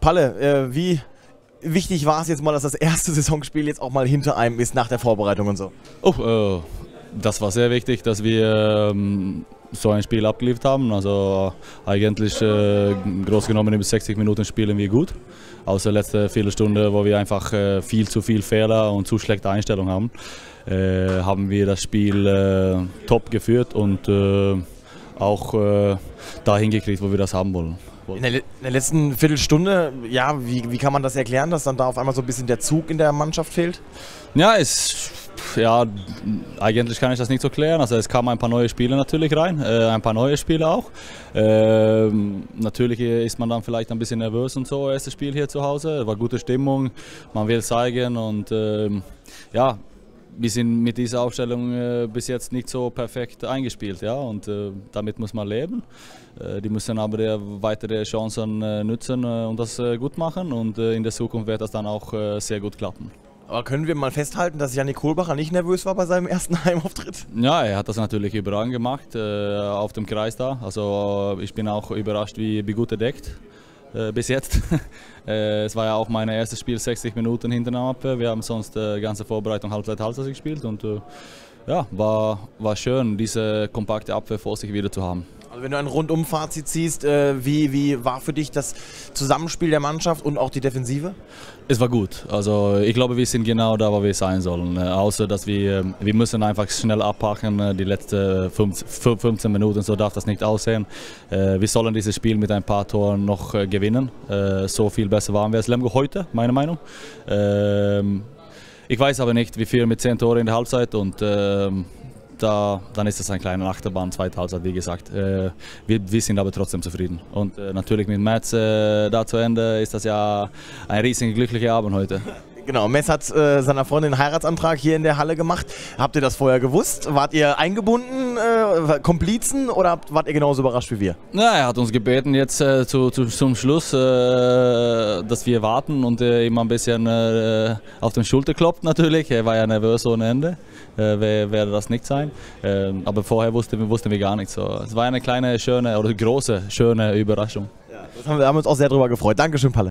Palle, wie wichtig war es jetzt mal, dass das erste Saisonspiel jetzt auch mal hinter einem ist, nach der Vorbereitung und so? Oh, das war sehr wichtig, dass wir so ein Spiel abgeliefert haben. Also eigentlich groß genommen über 60 Minuten spielen wir gut. Außer letzte Viertelstunde, wo wir einfach viel zu viel Fehler und zu schlechte Einstellung haben, haben wir das Spiel top geführt und auch dahin gekriegt, wo wir das haben wollen. In der letzten Viertelstunde, ja, wie kann man das erklären, dass dann da auf einmal so ein bisschen der Zug in der Mannschaft fehlt? Ja, eigentlich kann ich das nicht so klären. Also es kamen ein paar neue Spieler natürlich rein, ein paar neue Spieler auch. Natürlich ist man dann vielleicht ein bisschen nervös und so, erstes Spiel hier zu Hause. Es war gute Stimmung, man will zeigen und ja, wir sind mit dieser Aufstellung bis jetzt nicht so perfekt eingespielt, ja, und damit muss man leben. Die müssen aber weitere Chancen nutzen und das gut machen, und in der Zukunft wird das dann auch sehr gut klappen. Aber können wir mal festhalten, dass Janik Kohlbacher nicht nervös war bei seinem ersten Heimauftritt? Ja, er hat das natürlich überragend gemacht, auf dem Kreis da. Also ich bin auch überrascht, wie gut er deckt, bis jetzt. Es war ja auch mein erstes Spiel, 60 Minuten hintereinander. Wir haben sonst die ganze Vorbereitung Halbzeit gespielt und ja, war schön, diese kompakte Abwehr vor sich wieder zu haben. Also wenn du ein Rundum-Fazit ziehst, wie war für dich das Zusammenspiel der Mannschaft und auch die Defensive? Es war gut. Also ich glaube, wir sind genau da, wo wir sein sollen. Außer, dass wir müssen einfach schnell abpacken. Die letzten 15 Minuten, so darf das nicht aussehen. Wir sollen dieses Spiel mit ein paar Toren noch gewinnen. So viel besser waren wir als Lemgo heute, meiner Meinung nach. Ich weiß aber nicht, wie viel mit 10 Toren in der Halbzeit und dann ist das ein kleiner Achterbahn, zweite Halbzeit, wie gesagt. Wir sind aber trotzdem zufrieden. Und natürlich mit Mads da zu Ende ist das ja ein riesig glücklicher Abend heute. Genau, Mads hat seiner Freundin einen Heiratsantrag hier in der Halle gemacht. Habt ihr das vorher gewusst? Wart ihr eingebunden, Komplizen, oder wart ihr genauso überrascht wie wir? Ja, er hat uns gebeten jetzt zum Schluss, dass wir warten, und ihm ein bisschen auf den Schulter klopft natürlich. Er war ja nervös ohne Ende, werde das nicht sein. Aber vorher wussten wir gar nichts. So. Es war eine kleine, schöne oder große, schöne Überraschung. Ja, das haben wir uns auch sehr drüber gefreut. Dankeschön, Palle.